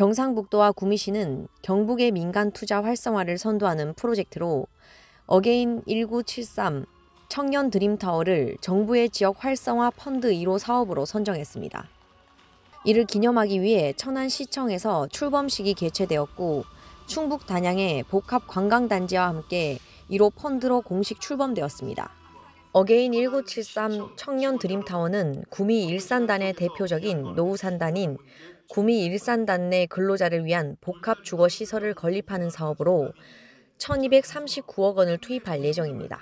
경상북도와 구미시는 경북의 민간 투자 활성화를 선도하는 프로젝트로 어게인 1973 청년 드림타워를 정부의 지역 활성화 펀드 1호 사업으로 선정했습니다. 이를 기념하기 위해 천안시청에서 출범식이 개최되었고 충북 단양의 복합관광단지와 함께 1호 펀드로 공식 출범되었습니다. 어게인 1973 청년 드림타워는 구미 1산단의 대표적인 노후산단인 구미 1산단 내 근로자를 위한 복합주거시설을 건립하는 사업으로 1,239억 원을 투입할 예정입니다.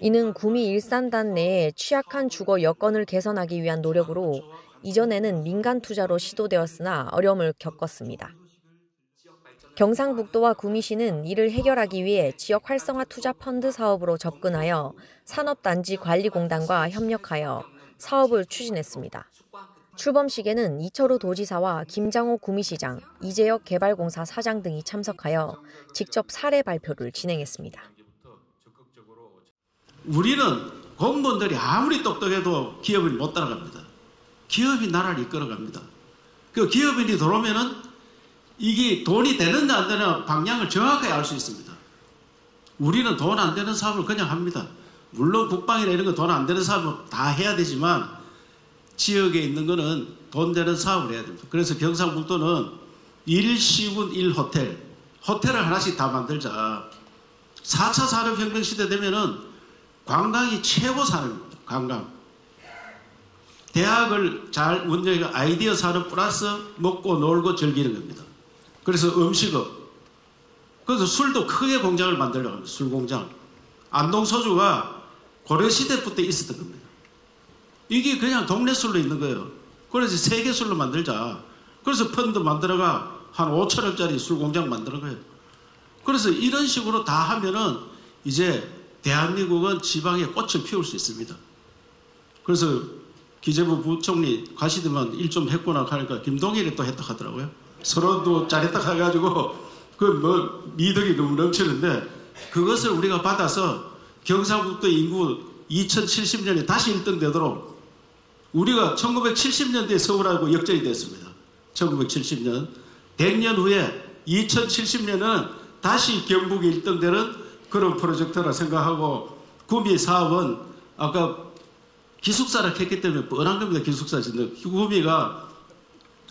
이는 구미 1산단 내에 취약한 주거 여건을 개선하기 위한 노력으로 이전에는 민간 투자로 시도되었으나 어려움을 겪었습니다. 경상북도와 구미시는 이를 해결하기 위해 지역 활성화 투자 펀드 사업으로 접근하여 산업단지 관리공단과 협력하여 사업을 추진했습니다. 출범식에는 이철우 도지사와 김장호 구미시장, 이재혁 개발공사 사장 등이 참석하여 직접 사례 발표를 진행했습니다. 우리는 공무원들이 아무리 똑똑해도 기업을 못 따라갑니다. 기업이 나라를 이끌어갑니다. 그 기업인이 들어오면은 이게 돈이 되는지 안 되는 방향을 정확하게 알 수 있습니다. 우리는 돈 안 되는 사업을 그냥 합니다. 물론 국방이나 이런 거 돈 안 되는 사업은 다 해야 되지만 지역에 있는 거는 돈 되는 사업을 해야 됩니다. 그래서 경상북도는 1시군 1호텔, 호텔을 하나씩 다 만들자. 4차 산업혁명 시대 되면은 관광이 최고 산업입니다. 관광. 대학을 잘 운영해서 아이디어 산업 플러스 먹고 놀고 즐기는 겁니다. 그래서 음식업, 그래서 술도 크게 공장을 만들려고 합니다. 술 공장. 안동소주가 고려시대부터 있었던 겁니다. 이게 그냥 동네 술로 있는 거예요. 그래서 세계 술로 만들자. 그래서 펀드 만들어가 한 5천억짜리 술 공장 만들어가요. 그래서 이런 식으로 다 하면은 이제 대한민국은 지방에 꽃을 피울 수 있습니다. 그래서 기재부 부총리 가시더만 일 좀 했구나 하니까 김동일이 또 했다 하더라고요. 서로도 잘했다 해가지고 그 뭐 미덕이 너무 넘치는데 그것을 우리가 받아서 경상북도 인구 2070년에 다시 1등 되도록 우리가 1970년대에 서울하고 역전이 됐습니다. 1970년. 100년 후에 2070년은 다시 경북이 1등 되는 그런 프로젝트라 생각하고 구미 사업은 아까 기숙사를 했기 때문에 뻔한 겁니다. 기숙사 짓는. 구미가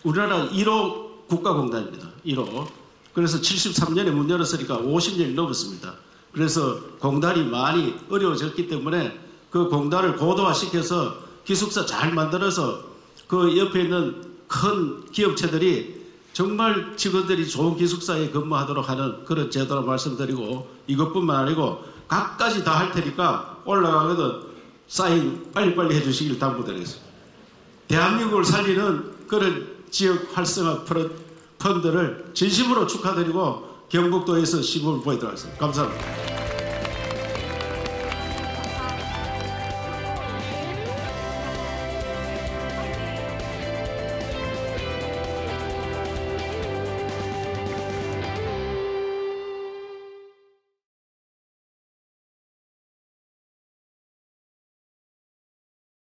우리나라 1호 국가공단입니다. 1호. 그래서 73년에 문 열었으니까 50년이 넘었습니다. 그래서 공단이 많이 어려워졌기 때문에 그 공단을 고도화시켜서 기숙사 잘 만들어서 그 옆에 있는 큰 기업체들이 정말 직원들이 좋은 기숙사에 근무하도록 하는 그런 제도로 말씀드리고 이것뿐만 아니고 각가지 다 할 테니까 올라가거든 사인 빨리빨리 해주시길 당부드리겠습니다. 대한민국을 살리는 그런 지역 활성화 펀드를 진심으로 축하드리고 경북도에서 시범을 보여드리겠습니다. 감사합니다.